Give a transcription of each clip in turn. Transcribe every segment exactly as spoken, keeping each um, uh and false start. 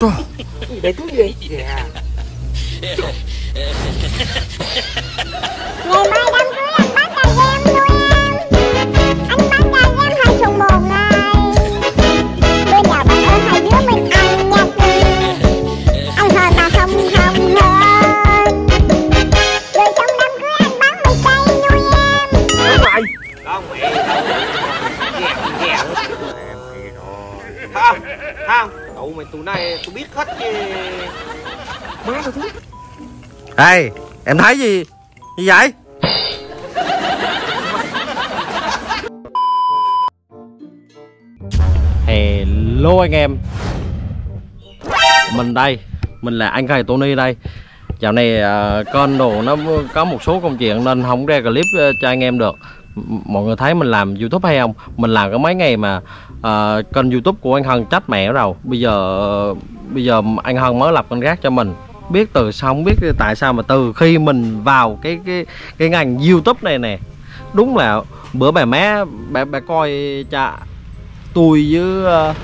Trời, để túi ghê. Dạ. Ngày mai đám cưới anh bắt là ghen luôn. Anh bắt là ghen hai sùng một ngày. Bây giờ bạn ơi hai đứa mình ăn nhặt đi. Anh hơn mà không không hơn. Rồi trong đám cưới anh bắt mày say nuôi em. Ủa mày? Con mẹ đâu. Em kì rồi. Không, không. Cậu mày tụi này tôi biết hết chứ. Má tao thấy. Ê, em thấy gì? Gì vậy? Hello anh em. Mình đây, mình là anh Khầy Toni đây. Dạo này kênh đồ nó có một số công chuyện nên không ra clip cho anh em được. Mọi người thấy mình làm YouTube hay không? Mình làm có mấy ngày mà à, kênh YouTube của anh Hân trách mẹ rồi. Bây giờ bây giờ anh Hân mới lập kênh gác cho mình. Biết từ sao không biết tại sao mà từ khi mình vào cái cái cái ngành YouTube này nè. Đúng là bữa bà má bà, bà coi cha tôi với uh,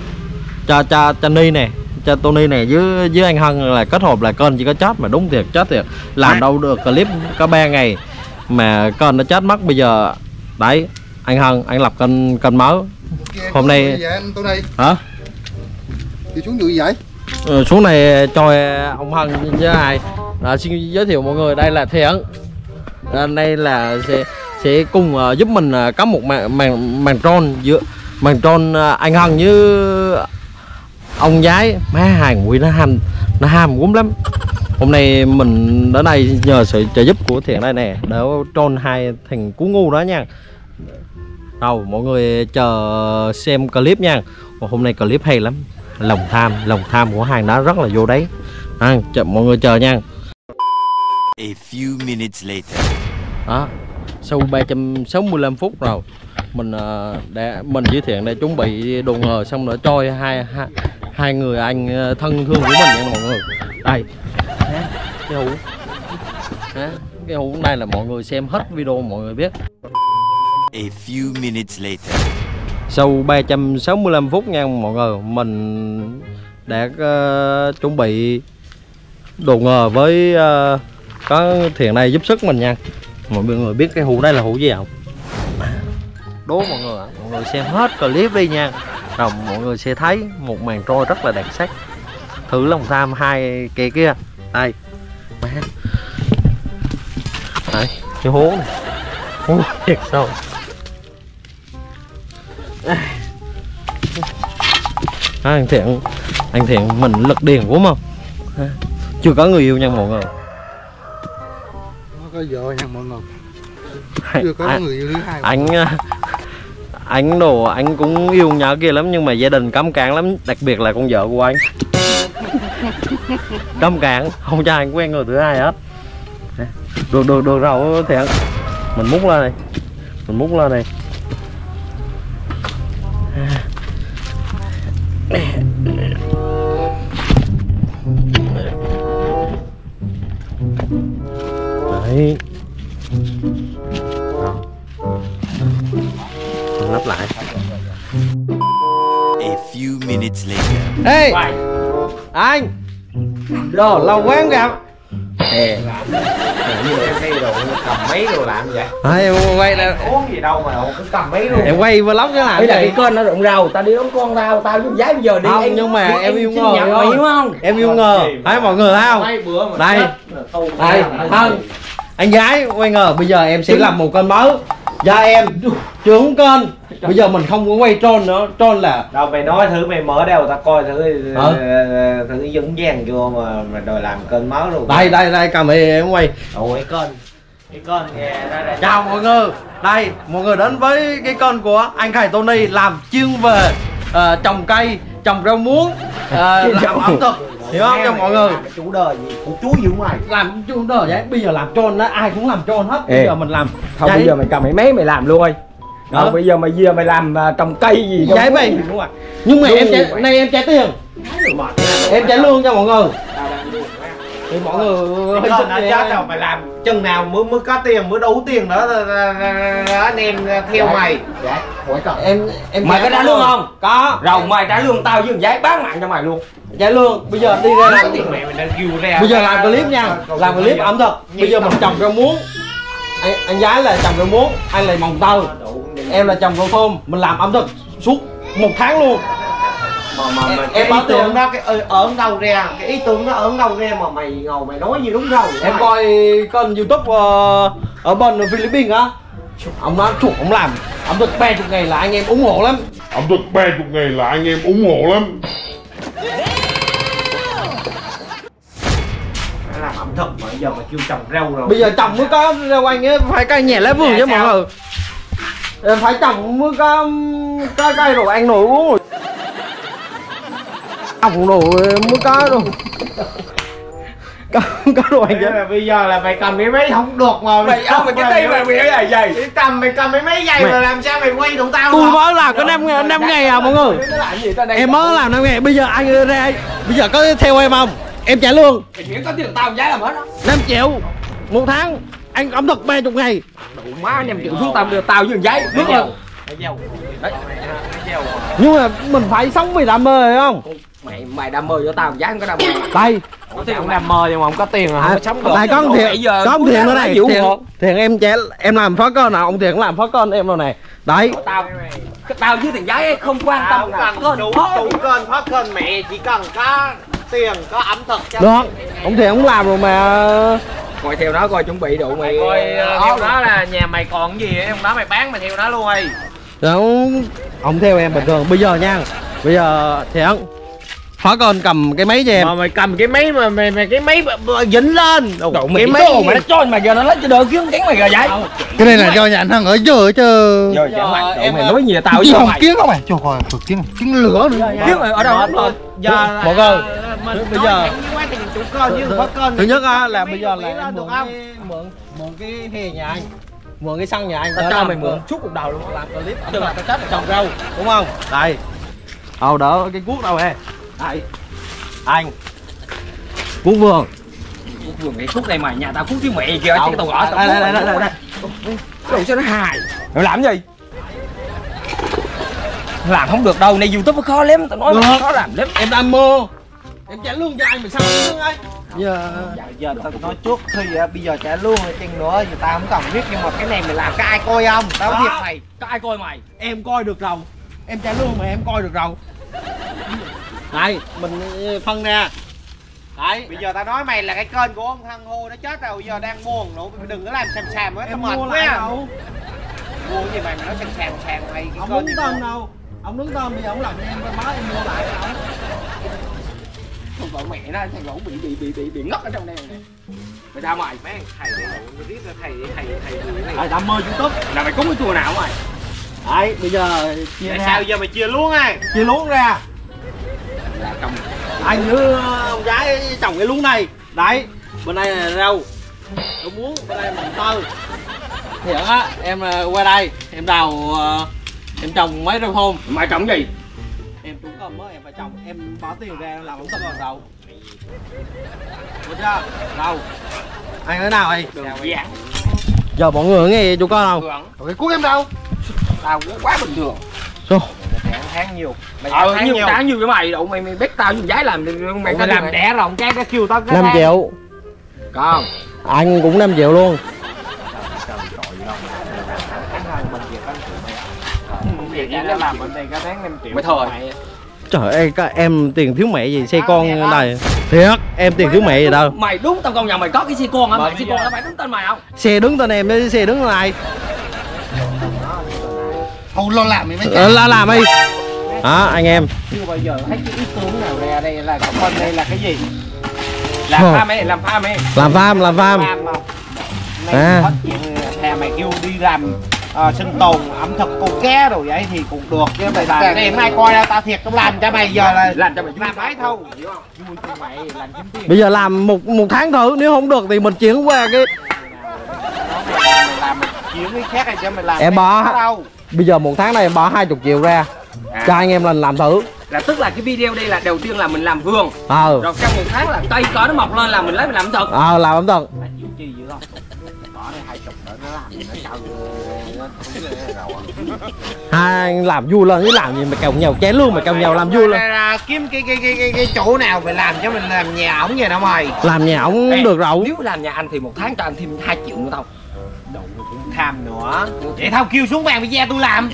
cha cha Toni nè, cha Toni nè với với anh Hân là kết hợp là kênh chỉ có chết mà đúng thiệt chết thiệt. Làm đâu được clip có ba ngày mà kênh nó chết mất bây giờ. Đấy, anh Hân, anh lập kênh kênh mới. Hôm nay vậy, hả? Đi xuống gì vậy? Ừ, xuống này cho ông Hân với ai. À, xin giới thiệu mọi người đây là Thiện. Anh đây là sẽ sẽ cùng uh, giúp mình uh, có một màn màn màn tròn giữa màn tròn uh, anh Hân với ông Giái. Má hàng quỷ nó ham nó ham gốm lắm. Hôm nay mình đến đây nhờ sự trợ giúp của Thiện đây nè, để tròn hai thằng cú ngu đó nha. Đâu, mọi người chờ xem clip nha. Hôm nay clip hay lắm. Lòng tham, lòng tham của hàng đó rất là vô đấy. À, chờ, mọi người chờ nha. A few minutes later. Đó, sau ba trăm sáu mươi lăm phút rồi. Mình đã mình với Thiện để chuẩn bị đồ ngờ xong nữa trôi hai, hai hai người anh thân thương của mình nha mọi người. Đây. Hả? Cái hũ. Hả? Cái hũ này là mọi người xem hết video mọi người biết. A few minutes later. Sau ba trăm sáu mươi lăm phút nha mọi người, mình đã uh, chuẩn bị đồ ngờ với uh, có Thiện này giúp sức mình nha. Mọi người biết cái hũ đây là hũ gì không? Đố mọi người, mọi người xem hết clip đi nha. Rồi mọi người sẽ thấy một màn trôi rất là đặc sắc. Thử lòng tham hai kia kia. Đây. Má. Đây, cái hố này. Hố thiệt sao? À, anh Thiện anh Thiện mình lực điền đúng không? À, chưa có người yêu nha mọi người, nó có vợ nha mọi người, chưa có à, người yêu thứ hai. Anh anh đồ anh cũng yêu nhỏ kia lắm nhưng mà gia đình cấm cản lắm, đặc biệt là con vợ của anh cấm cản không cho anh quen người thứ hai hết. À, được được được rồi Thiện, mình múc lên này, mình múc lên này. Đấy. Lắp lại. A few minutes later. Ê! Anh. Đồ lâu quá không gặp. Nè. Em đồ cầm máy đồ làm vậy. À, em quay là uống gì đâu mà cứ cầm máy luôn. Em quay vlog chứ làm. Bây giờ cái kênh nó rụng rau, tao đi đón con tao, tao với Giái bây giờ đi. Không, em, nhưng mà em yêu ngờ. Mày hiểu không? Em yêu ngờ. Thấy mọi người thấy không? Đây. Đây, Hân. Anh Giái quay ngờ, bây giờ em sẽ làm một kênh mới. Dạ em trưởng kênh. Bây giờ mình không có quay trôn nữa, trôn là đâu mày nói thử mày mở đâu ta coi thử ừ. Thử dẫn gian vô mà mà đòi làm kênh máu luôn. Đây đây đây cầm đi em quay. Ủa cái kênh. Cái kênh kìa đây đây. Chào mọi người. Đây, mọi người đến với cái kênh của anh Khầy Toni làm chuyên về uh, trồng cây, trồng rau muống, uh, làm ẩm thực. Hiểu không cho mọi người? Chủ đời gì cũng chú gì ngoài. Làm chủ đời vậy. Bây giờ làm trôn đó ai cũng làm trôn hết. Bây Ê. giờ mình làm. Không vậy... bây giờ mày cầm cái máy mày làm luôn ơi. Đó. Đó, bây giờ mày về mày làm uh, trồng cây gì vậy mày đúng, đúng rồi. Nhưng mà đúng em trả nay em trả tiền. Em trả lương cho mọi người. thì mọi người hơi sụp chết đâu, phải làm chừng nào mới mới có tiền, mới đủ tiền đó anh em theo mày. Dạ hỏi cậu em em mày có trả lương không? Có rồi, mày trả lương tao với Giái bán mạng cho mày luôn. Trả lương bây giờ đi ra làm, bây giờ làm clip nha, làm clip ẩm thực. Bây giờ mình trồng rau muống, anh anh Giái là trồng rau muống, anh là mồng tơi, em là trồng rau thơm, mình làm ẩm thực suốt một tháng luôn. Mà, mà, mà, em báo tưởng đó cái ở đâu ra, cái ý tưởng nó ở đâu ra mà mày ngồi mày nói như đúng đâu. Em coi kênh YouTube uh, ở bên Philippines á, ông nói chuột ông làm ẩm thực ba chục ngày là anh em ủng hộ lắm, ẩm thực ba chục ngày là anh em ủng hộ lắm. Làm ẩm thực mà giờ mà kêu trồng rau rồi, bây giờ trồng mới có rau anh ấy, phải cày nhẹ lá vườn chứ mọi người, em phải trồng mới có cái cây rồi anh nổi uống rồi. Ông đồ mới có luôn. Có có đồ anh là bây giờ là mày cầm cái máy không được mà. Mày ông mày cái tay mày mày cái giày. Cái cầm mày cầm cái máy giày mà làm sao mày quay tụi tao. Tôi mới làm có năm năm ngày à mọi người. Em mới làm năm ngày, bây giờ anh ra bây giờ có theo em không? Em trả lương. Mày có tiền tao Giái làm hết đó. năm triệu một tháng, anh ẩm thực ba mươi ngày. Đủ má năm triệu xuống tao đưa tao với Giái. Đúng rồi. Nhưng mà mình phải sống vì đam mê không? Mày mày đam mê cho tao, Giái không có đam mê. Đây, có tiền đam mê nhưng mà không có tiền là không có sống được. Này có ông Thiện, có ông Thiện nữa này. Thiện em trẻ em làm phó con nào, ông Thiện cũng làm phó con em đâu này. Đấy. Tao tao với thằng Giái không quan tâm con đủ con phó con mẹ, chỉ cần có tiền có ẩm thực cho. Được. Ông Thiện cũng làm rồi mà. Coi theo nó coi chuẩn bị đủ mày. Coi theo nó là nhà mày còn gì em đó mày bán mày theo nó luôn đi. Đúng. Ông theo em bình thường. Bây giờ nha. Bây giờ Thiện phó con cầm cái máy cho em. Mà mày cầm cái máy mà mày mày cái máy dính lên. Đồ, Đồ, cái máy mà nó cho mày giờ nó lấy cho đỡ kiếm cánh mày rồi vậy. Cái này là do nhà anh Hân ở chứ chứ. Giờ chẳng mày em mày nói gì tao chứ mày. Kiếm không mày. Trời ơi, kiếm kiếm lửa nữa. Kiếm ở đâu hết. Giờ mọi người bây giờ thứ nhất là bây giờ là được không? Mượn mượn cái hè nhà anh. Mượn cái xăng nhà anh. Tao cho mày mượn chút cuộc đầu luôn, làm clip đừng là tao chết trồng rau, đúng không? Đây. Đâu đỡ cái cuốc đâu em. Đây. Anh cuốc vườn, cuốc vườn cái cuốc này mà nhà tao cuốc với mẹ kìa, chứ tao gõ tao. Đây đây đây đây. Đồ sao nó hài. Mày làm gì? Làm không được đâu, này YouTube nó khó lắm, tao nói nó khó làm lắm. Em đam mê. Em trả lương cho anh mà sao lương ấy. Giờ giờ tao nói trước khi bây giờ trả lương rồi chừng nữa thì tao không cần biết, nhưng mà cái này mày làm có ai coi không? Tao thiệt mày, có ai coi mày? Em coi được rồi. Em trả lương mà em coi được rồi. Này, mình phân ra. Đấy. Bây giờ tao nói mày là cái kênh của ông Hân Hô nó chết rồi, giờ đang buồn nữa, đừng có làm xàm xàm nữa, tao mệt quá. Buồn gì mày mày nói xàm xàm xàm mày cái kênh đứng tên đâu. Ông đứng tên bây giờ ông làm cho em báo em mua lại ông. Con vợ mẹ nó thằng gỗ bị bị bị bị bị ngất ở trong đây này. Mày sao mày? Mấy thầy nó riết ra thầy thầy thầy này. Thầy đam mê YouTube. Là mày cúng cái chùa nào mày? Đấy, bây giờ chia ra. Sao giờ mày chia luôn ai? Chia luôn ra. Trồng. Anh với ông Giái trồng cái luống này. Đấy, bên đây là rau, rau muống, bên đây mồng tơi. Thiệt á, em qua đây, em đào, em trồng mấy rau thơm. Mày trồng gì? Em trúng cầm á, em phải trồng, em bỏ tiền ra làm ống tập vào rau. Được chưa? Rau. Anh ở nào vậy? Dạ. Giờ mọi người nghe chú con không? Cái cuốc em đâu? Tao cũng quá bình thường. Sao? Tháng nhiều. Mày ờ, tháng nhiều, tháng nhiều với mày đậu mày mày biết tao với Giái làm mày tao làm đẻ rồi cái cái kêu tao cái năm triệu. Còn anh cũng năm triệu luôn. Mày thôi. Trời ơi, các em tiền thiếu mẹ gì xe con này. Thiệt, em tiền thiếu mẹ gì đâu. Mày đúng tao công nhận mày có cái xe con á, mày xe con nó phải đứng tên mày không? Xe đứng tên em chứ xe đứng này. Không lo làm mày mới lo làm đi. Đó anh em. Chưa bao giờ thấy cái ý tưởng nào ra đây là cậu con đây là cái gì? Làm farm ấy, làm farm ấy. Làm farm, làm farm. À. Nè mày kêu đi làm uh, sinh tồn ẩm thực cô ké rồi vậy thì cũng được chứ mày làm. Cái này mai coi ra tao thiệt tao làm cho mày giờ là làm cho mày làm bái thôi, hiểu không? Vui cho mày làm kiếm tiền. Bây giờ làm một một tháng thử, nếu không được thì mình chuyển qua cái làm chuyển cái khác hay cho mày làm. Em bỏ. Bây giờ một tháng này em bỏ hai chục triệu ra à. Cho anh em lần làm thử là tức là cái video đây là đầu tiên là mình làm vườn, ờ rồi trong một tháng là cây cỏ nó mọc lên là mình lấy mình làm ẩm thực, ờ làm ẩm thực mà chịu chi dữ không? Bỏ đây hai chục nữa nó làm nó cao hai làm vui lên, cái làm gì mà cào nhau chén luôn, mà cào nhau làm vui lên. Kiếm cái cái cái cái, cái chỗ nào về làm cho mình làm nhà ổng vậy nè mày. Làm nhà ổng được rồi. Nếu làm nhà anh thì một tháng cho anh thêm hai triệu nữa tao. Đậu cũng tham nữa. Vậy tao kêu xuống bàn pizza tôi làm.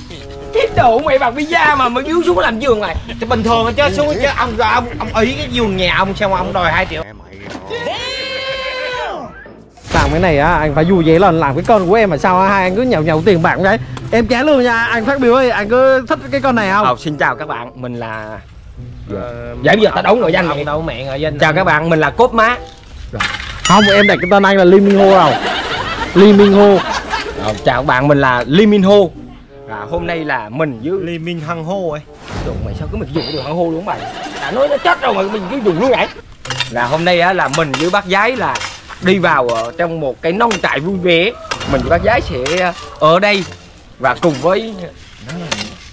Thế đủ mày bằng pizza mà mà kêu xuống làm giường này. Chứ bình thường chứ xuống chứ ông ông ông ý cái giường nhà ông sao mà ông đòi hai triệu. Làm cái này á, anh phải vui vẻ lên, làm cái con của em mà sao hai anh cứ nhậu nhậu tiền bạc đấy. Em chán luôn nha, anh phát biểu ơi, anh cứ thích cái con này không? Ờ, xin chào các bạn, mình là... Dạ bây giờ tao đấu nội danh không đâu mẹ rồi danh. Chào các bạn, mình là Cốp Má. Không, em đặt cái tên anh là Lee Min Ho rồi. Lee Min Ho. Rồi, chào các bạn, mình là Lee Min Ho. À, hôm nay là mình với Lee Min Hân Hô ấy. Trời mày sao cứ mình dùng được Hân Hô luôn mày. Đã nói nó chết rồi mà mình cứ dùng luôn vậy. Là hôm nay á là mình với bác Giái là đi vào trong một cái nông trại vui vẻ. Mình và bác Giái sẽ ở đây và cùng với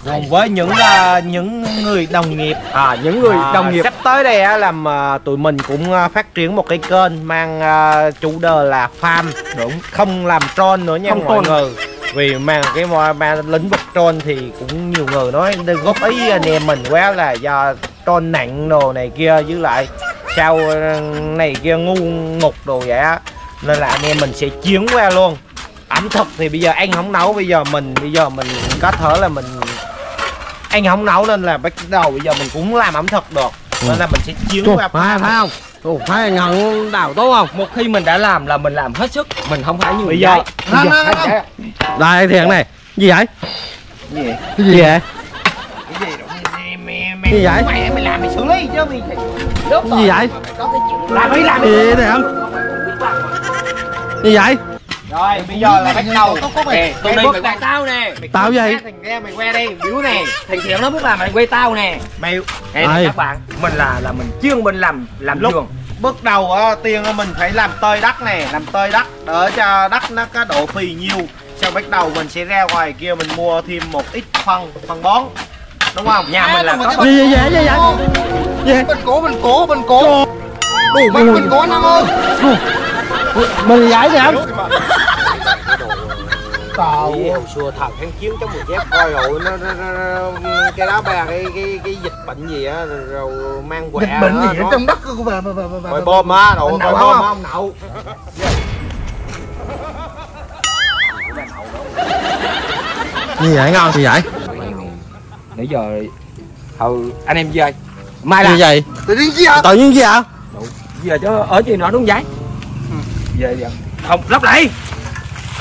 cùng với những uh, những người đồng nghiệp, à những người à, đồng nghiệp sắp tới đây uh, làm uh, tụi mình cũng uh, phát triển một cái kênh mang uh, chủ đề là farm, đúng không, làm troll nữa nha không mọi con. Người vì mang cái mà lĩnh vực troll thì cũng nhiều người nói góp ý anh em mình quá là do troll nặng đồ này kia với lại sao này kia ngu ngục đồ vậy á, nên là anh em mình sẽ chiến qua luôn. Ẩm thực thì bây giờ anh không nấu, bây giờ mình bây giờ mình có thể là mình anh không nấu nên là bắt đầu bây giờ mình cũng làm ẩm thực được, nên là mình sẽ chiến Chù, qua phải, phải không? Ủa, phải ngọn đào tốt không? Một khi mình đã làm là mình làm hết sức, mình không phải như bây giờ. Đây thiệt này, gì vậy? Gì vậy? Cái gì vậy? Cái gì vậy? Vậy? Mày mày làm mày xử lý chứ mày. Lúc gì vậy? Có cái chuyện làm đi làm đi. Gì vậy? Gì vậy? Rồi bây giờ là bắt đầu. Mày bước làm tao nè. Tao gì? Thằng kia mày que đi, biểu nè. Thằng Thiện nó bước làm mày que tao nè. Mày các bạn, mình là là mình chuyên mình làm làm giường. Bước đầu tiên mình phải làm tơi đất nè, làm tơi đất để cho đất nó có độ phì nhiều. Sau bắt đầu mình sẽ ra ngoài kia mình mua thêm một ít phân, phân bón. Đúng không? Nhà mình là có gì vậy vậy vậy? Mình cố mình cố mình cố. Đủ mình mình cố năm ơi. Mình giải gì không? Tao hồi xưa thằng kháng chiến chống Mỹ dép coi rồi nó, nó, nó cái đó bà cái cái cái dịch bệnh gì á rồi mang quẹ dịch bệnh gì ở trong đất của bà bà bà bà bà bom á đồ bom không nậu như vậy ngon thì vậy nãy giờ hầu anh em chơi mai là gì tự nhiên gì hả tự nhiên gì hả giờ chứ ở gì nó đúng vậy về giờ không lắp lại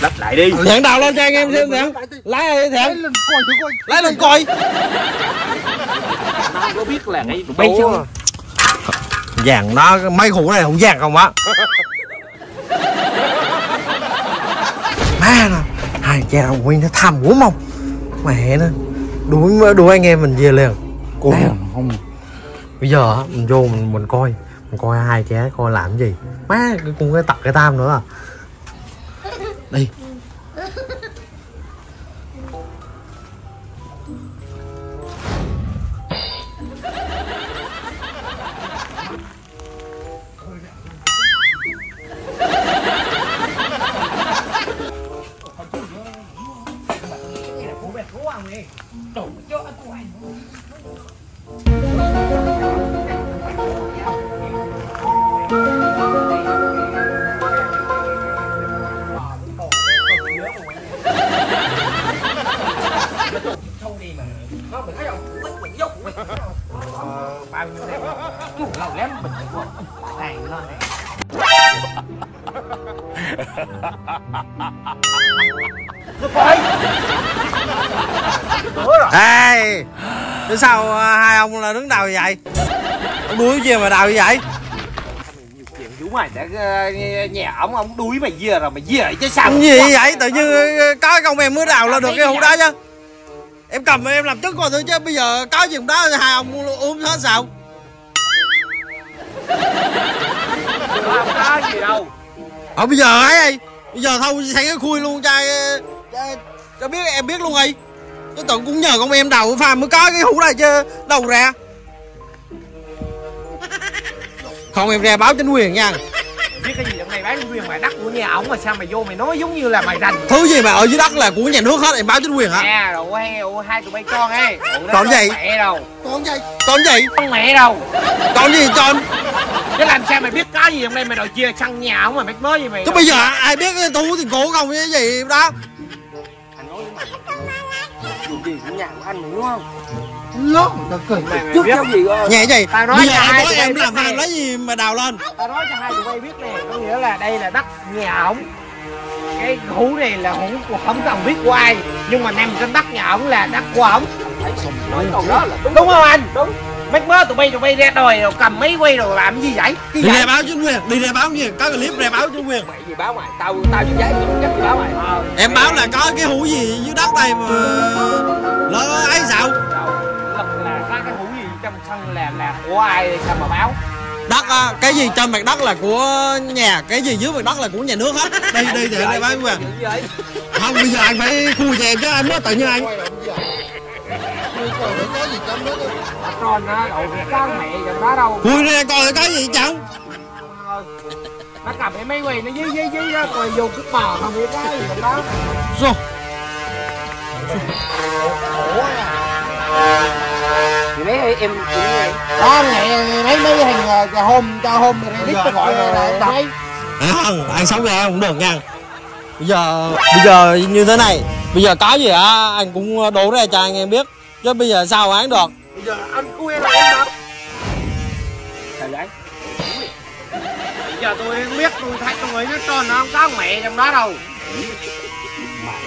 lắp lại đi Thiện đào lên cho anh em xem Thiện lái đi Thiện lái lên coi tao có biết là ngay bay chưa vàng nó mấy khu này không vàng không á má nè hai cha đồng nguyên nó thầm quá mông mẹ nó đuổi đuổi anh em mình về liền cô không bây giờ mình vô mình mình coi mình coi hai cha coi làm gì má cũng cái tập cái tam nữa à đi ê chứ sao hai ông là đứng đầu vậy ông đuối gì mà đào như vậy nhiều chuyện chú mày đã nhà ông ông đuối mày dìa rồi mày dìa chứ sao gì vậy, vậy tự nhiên có công em mới đào là được cái hũ đó chứ em cầm em làm trước coi thử chứ bây giờ có gì đó hai ông uống hết sao không có gì đâu ở bây giờ ấy bây giờ thôi sang cái khui luôn trai cho biết em biết luôn đi. Tôi tưởng cũng nhờ con em đầu pha mới có cái hũ này chứ đầu ra Không em ra báo chính quyền nha. Biết cái gì này báo chính quyền, mày đất của nhà ổng mà sao mày vô mày nói giống như là mày rành. Thứ gì mà ở dưới đất là của nhà nước hết, em báo chính quyền hả? Nè, đồ heo, hai tụi bay con ấy. Con gì? Mẹ đâu? Con gì? Con gì? Con mẹ đâu? Con gì con? Chứ làm sao mày biết có gì hôm nay mày đòi chia xăng nhà ổng mà mày nói gì mày? Chứ bây giờ ai biết tôi thì cổ không cái gì đó. Anh nói với mày. Dù gì cũng nhà của anh đúng không? Lố, tao cười trước cháu gì rồi. Nhẹ gì? Tao nói cho hai tụi em làm ăn lấy gì mà đào lên. Tao nói cho hai tụi bay biết nè, có nghĩa là đây là đất nhà ổng. Cái hũ này là hũ của ổng, tao không biết của ai, nhưng mà nằm trên đất nhà ổng là đất của ổng. Nói câu đó là đúng. Đúng không anh? Đúng. Mắc mớ tụi bay tụi bay ra đòi rồi cầm máy quay rồi làm gì vậy? Đi ra báo chính quyền, đi ra báo gì? Có clip ra báo chính quyền. Mày gì báo mày? Tao tao với Giái cũng chắc báo mày. Ờ. Em báo là có cái hũ gì dưới đất này mà nó ấy dạo. Cái hũ gì trong sân là là của ai sao mà báo đất à, cái gì trên mặt đất là của nhà, cái gì dưới mặt đất là của nhà nước hết. Đi đi thì đây bán mà không, bây giờ anh phải khui cho em chứ anh nói tự nhiên anh khui ra coi có gì chồng nó cầm cái máy quay nó dí dí dí đó rồi vô cái bò không biết cái gì đó rồi. Thì mấy em cũng vậy. Đó ngày mấy mấy thằng trà hôm cho hôm clip tôi gọi là đấy. Không, ăn sống ra cũng được nha. Bây giờ bây giờ như thế này, bây giờ có gì á anh cũng đổ ra cho anh em biết. Chứ bây giờ sao án được? Bây giờ anh cứ em là em đập. Trời đấy. Bây giờ tôi không biết tôi thấy tôi nghĩ nó tròn nó không có mẹ trong đó đâu.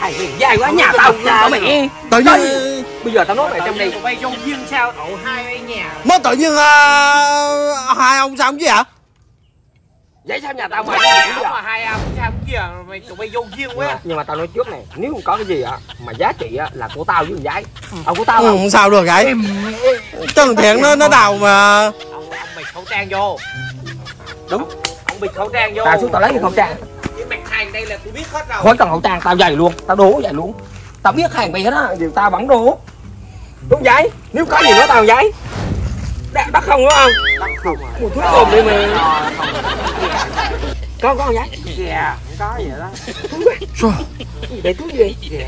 Mày dài quá nhà tao nhà mẹ. Tự nhiên bây giờ tao nói mày trong này tụi bay trong riêng sao đậu hai nhà. Mới tự nhiên uh, hai ông sao không chứ hả? Vậy sao nhà tao mày mà hai ông sao không kia mày tụi bay vô riêng quá. Nhưng mà tao nói trước này, nếu không có cái gì ạ mà giá trị á là của tao với con Giái. Ông của tao không sao được vậy. Trần Thiện nó nó đào mà. Ông bịt khẩu trang vô. Đúng. Ông bịt khẩu trang vô. Tao xuống tao lấy cái khẩu trang. Hàng đây là tôi biết hết rồi. Khỏi cần khẩu trang, tao dày luôn, tao đố dày luôn. Tao biết hàng mày hết á, điều tao vẫn đố. Đúng vậy? Nếu có gì nữa tao vậy. Đặt bắt không đúng không? Bắt không à. Mùi thuốc cồn đi mày. Có có không vậy? Kìa, không có gì đó. Thúi quá. Sao? Để thúi gì? Kìa.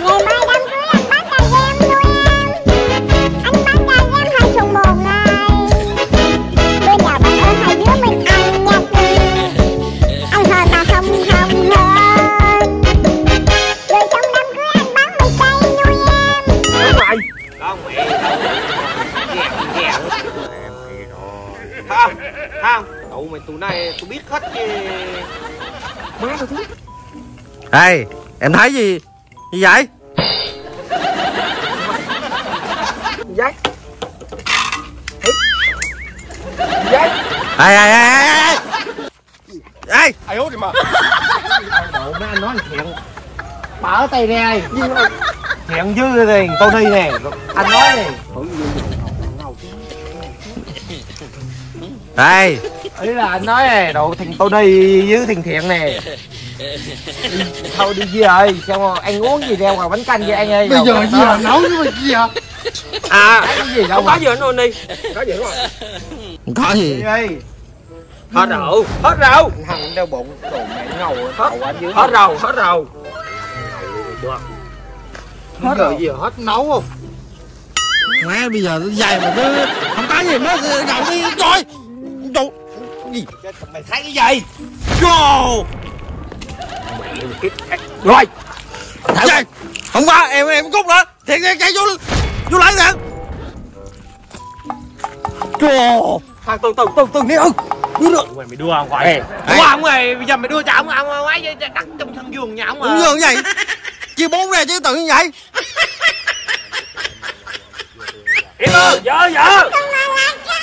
Ngày mai đám cưới anh bắt đàn em luôn. Anh bắt đàn em hai thùng bồn này. Không, không, đậu mày tụi này tôi biết hết chứ. Má tao thích. Ê, em thấy gì? Gì vậy? Gì vậy? Gì vậy? Ê, ê, ê, ê. Ê. Ai hút đi mà. Đậu mấy anh nói là Thiện. Mở tay ra. Thiện dư này, Tony nè. Anh nói nè. Đây ý là anh nói nè, đồ thằng Tony với thằng Thiện nè. Thôi đi Duy ơi, sao ăn uống gì ra ngoài bánh canh vậy anh ơi. Bây giờ Duy là nấu chứ mà Duy hả? À, cái gì đâu mà. Có gì anh ơi đi. Có gì rồi. Có gì? Hết rượu. Hết rượu. Thằng đau bụng, đồ mẹ ngầu hết. Hết rầu, hết rầu. Hết rồi gì hết nấu không? Má bây giờ dài mà cứ không có gì nó gầu đi coi. Đâu gì? Mày thấy cái gì? Go. Rồi. Chạy. Không qua em em cút nữa. Thiệt cái cái vô vô lại nè. Go. Thằng Tùng Tùng Tùng Tùng đi ư. Đúng rồi. Mày đưa ông quậy. Đúng ông rồi, bây giờ mày đưa cho ông ông ấy đắt trong sân vườn nhà ông mà. Đúng rồi vậy. Chia bốn ra chứ tự như vậy. Im ơi, vợ vợ.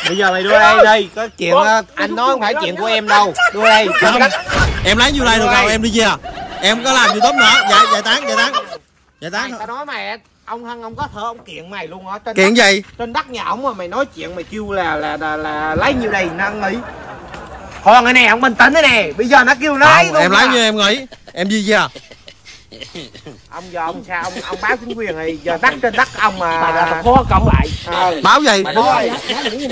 Bây giờ mày đưa đây đây, có chuyện anh nói không phải chuyện của em đâu. Đưa đây. Em lấy vô đây được đâu, em đi về. Em có làm gì tốt nữa. Dạ giải tán, giải tán. Giải tán. Tao nói mày ông Hân ông có thơ ông kiện mày luôn á. Kiện gì? Trên đất nhà ổng mà mày nói chuyện mày kêu là là là, là lấy nhiêu đây năng nghỉ. Con cái này ông bình tĩnh thế nè, bây giờ nó kêu lấy. Em lấy như em nghĩ. Em đi về. Ông giờ ông sao ông, ông báo chính quyền thì giờ đất trên đất ông mà bà là phố cộng lại à, báo gì thôi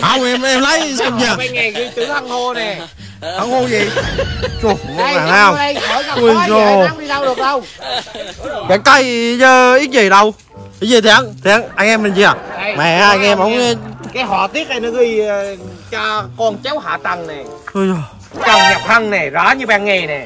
không em em lấy xem giờ mấy ngày ghi chữ Hân Hô nè. Hân Hô gì trời nào ui rồi đi đâu được đâu cái cây giờ ít gì đâu cái gì thiệt thiệt anh em mình gì à mẹ anh em không cái họ tiết này nó ghi cho con cháu hạ tầng này Trần Nhập Hân này rõ như ban ngày nè.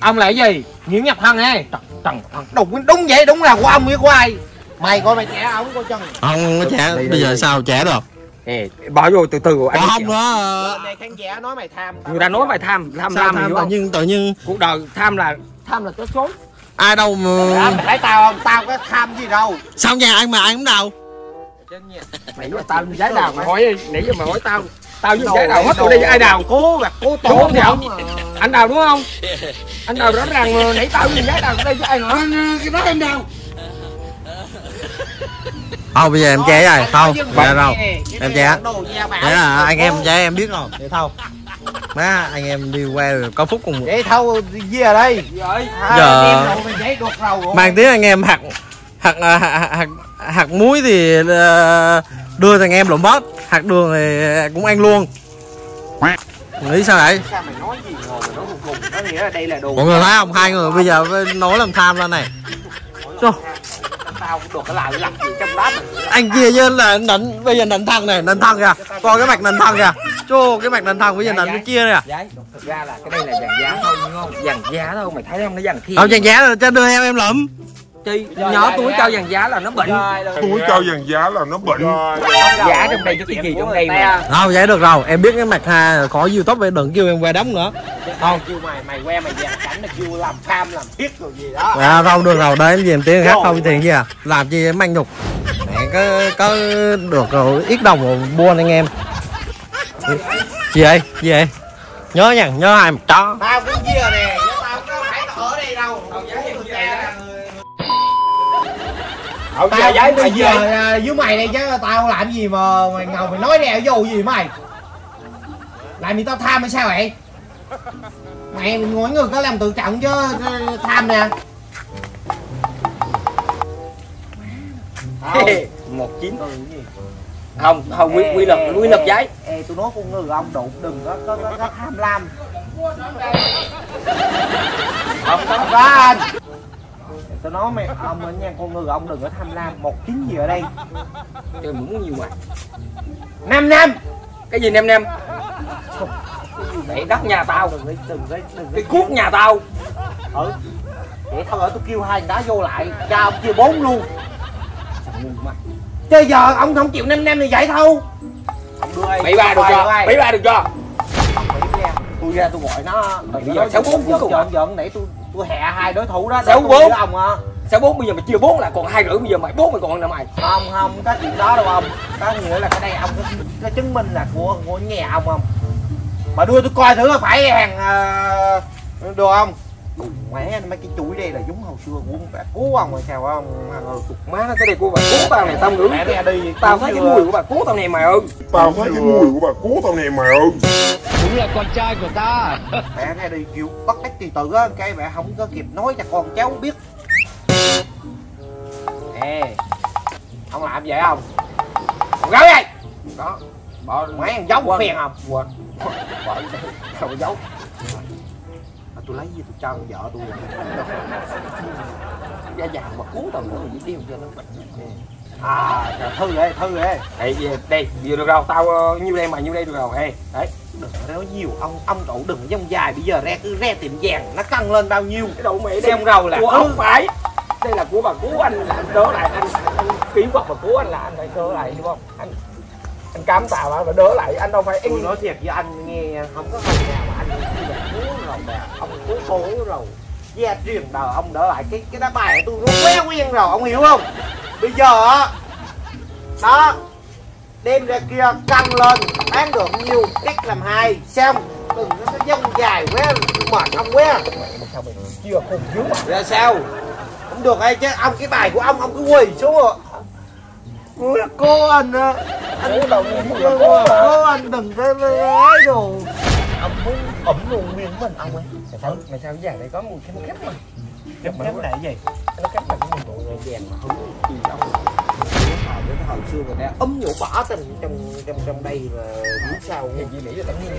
Ông là cái gì? Nguyễn Nhập Hân ấy. Trần, Trần Hân. Đúng, đúng vậy, đúng là của ông với của ai. Mày coi mày trẻ không có chân. Ông có trẻ, bây giờ sao trẻ được. Ê, bỏ vô từ từ của anh. Không đó. Này khán giả nói mày tham. Người ta nói mày tham, tham sao tham tự nhiên tự nhiên cuộc đời tham là tham là cái số. Ai đâu mà phải tao không? Tao có tham gì đâu. Sao nhà anh mà anh cũng đâu. Mày nói tao giấy đào mày hỏi đi, nãy giờ mày hỏi tao. Tao với cái đào hết tụi đi ai đào cố gạt cố tổ thì không anh đào đúng không anh đào rõ ràng nãy tao với cái đào đây với ai nữa cái đó em đào không bây giờ em che rồi không giờ đâu em che đấy là anh em che em biết rồi để thâu má anh em đi qua rồi có phúc cùng để thâu gì ở đây giờ mang tiếng anh em hạt hạt hạt hạt muối thì đưa thằng em lộn bớt hạt đường thì cũng ăn luôn nghĩ sao vậy mọi người thấy không hai người bây giờ nói làm tham lên này anh kia chứ là nịnh bây giờ nịnh thân này nịnh thân kìa coi cái mặt nịnh thân kìa chô cái mặt nịnh thân bây giờ nịnh cái kia nè thực ra là cái đây là vàng giá thôi không vàng giá thôi mày thấy không nó vàng kia không vàng giá là cho đưa em em lụm chi nhỏ túi trao vàng giá là nó bệnh túi trao vàng giá là nó bệnh giá trong đây cho cái gì trong đây mà không vậy được rồi em biết cái mặt ha khỏi YouTube đừng kêu em qua đóng nữa không kêu mày mày que mày dàn cảnh là kêu làm tham làm thiết rồi gì đó à không được rồi đấy em dìm tiếng khác không tiền gì à làm gì em manh nhục mẹ có có được rồi ít đồng buôn anh em gì vậy gì vậy nhớ nha nhớ hai mặt chó tao cũng kia nè tao có phải ở đây đâu tao giấy bây giờ với mày đây chứ tao làm gì mà mày ngầu mày nói đèo vô gì mày làm gì tao tham hay sao vậy mày mỗi người có làm tự trọng chứ tham nè một chín không không quy quy luật quy luật giấy ê tôi nói con người ông đụng đừng có có, có, có tham lam không có ra tao nói mày ông ở nhà con người ông đừng có tham lam một chín gì ở đây trời muốn nhiều quá năm năm cái gì năm năm để đất nhà tao đừng đừng đừng cái cuốc nhà tao ừ để thôi ở tôi kêu hai người đó vô lại cho ông kêu bốn luôn chơi giờ ông không chịu năm năm thì vậy thôi bảy ba được cho bảy ba được cho tôi ra tôi gọi nó bây giờ sáu bốn cuối cùng giận để tôi tôi hẹ hai đối thủ đó sáu bốn ông à sáu bốn bây giờ mày chia bốn là còn hai rưỡi bây giờ mày bốn mày còn nè mày không không có chuyện đó đâu ông có nghĩa là cái đây ông có, có chứng minh là của của nhà ông không mà đưa tôi coi thử là phải hàng uh, đồ không mẹ mấy cái chuỗi đây là giống hồi xưa của bà cố ông rồi sao ông mà rồi cục má nó tới đây của bà cố tao này tao ngửi mẹ đi tao thấy cái mùi của bà cố tao này mày ơi tao thấy cái mùi của bà cố tao này mày ơi cũng là con trai của ta mẹ này đi kiểu bắt cách từ từ á cái mẹ không có kịp nói cho con cháu biết ê ông làm vậy không con gái vậy đó bỏ mấy thằng giấu phiền không quên bỏ thằng giấu tôi lấy gì tôi cho con vợ tôi ra già mà cứu tao nữa thì điêu cho nó bệnh à trời thư ê thư ê đây đây vừa được đâu tao nhiêu đây mà nhiêu đây được rồi ê đấy đừng có nói nhiều ông ông cậu đừng dông dài bây giờ ra cứ ra tiệm vàng nó căng lên bao nhiêu cái đậu mẹ xem rầu là không phải đây là của bà cứu anh là anh đỡ lại anh, anh ký hoặc bà cứu anh là anh phải đỡ lại đúng không anh anh cám tạo lại và đỡ lại anh đâu phải anh nói thiệt với anh nghe không có người nào mà anh Bà, ông cứu khổ rồi gia truyền đời ông đỡ lại cái cái đá bài của tôi nó quá quen rồi ông hiểu không bây giờ đó đem ra kia căng lên bán được nhiều cách làm hai xem đừng nó dông dài quá mệt ông quá sao mày chưa khùng dữ ra sao không được hay chứ ông cái bài của ông ông cứ quỳ xuống rồi ui cô anh anh cô anh đừng có lấy đồ ông muốn ẩm luôn nguyên của mình ông ấy mày sao mày sao giờ này có một cái mùi khét mà Cắt bánh là cái gì? Nó cắt bằng cái bộ vàng mà không có gì đâu. Cái hồi xưa người ta ấm nhổ bỏ tình trong trong trong đây là biết sao nghe gì nghĩ là tấm nhiên.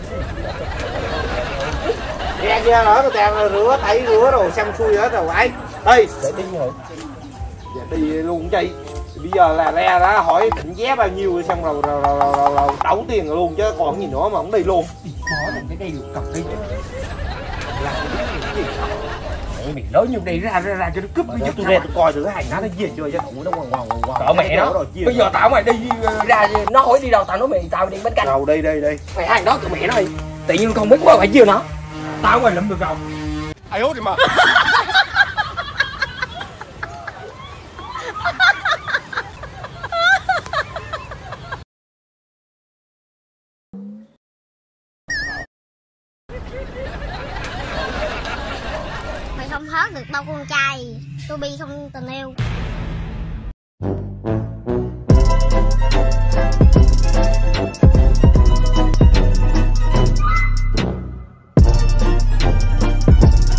Ra kia đó người ta rửa tẩy rửa rồi xong xuôi hết rồi ấy. Ê, để đi rồi. Dạ đi luôn chị. Bây giờ là ra đã hỏi định giá bao nhiêu xong rồi rồi rồi rồi rồi tẩu tiền luôn chứ còn gì nữa mà không đi luôn. Bỏ cái đây được cầm đi chứ. Làm cái gì đó. Mày nói nhiêu đi ra ra ra cho nó cướp cái giúp tôi ra tôi coi thử hành nó nó về chưa cho tụi nó ngoan ngoan ngoan. Cỡ mẹ nó. Bây giờ tao mày đi ra nó hỏi đi đâu tao nói mày tao đi bên cạnh. Đâu đi đi đi. Mày hành đó tụi mẹ nó đi. Tự nhiên không biết quá phải chiêu nó. Tao mày lụm được không? Ai hốt đi mà. Không hết được bao con trai, tôi bi không tình yêu.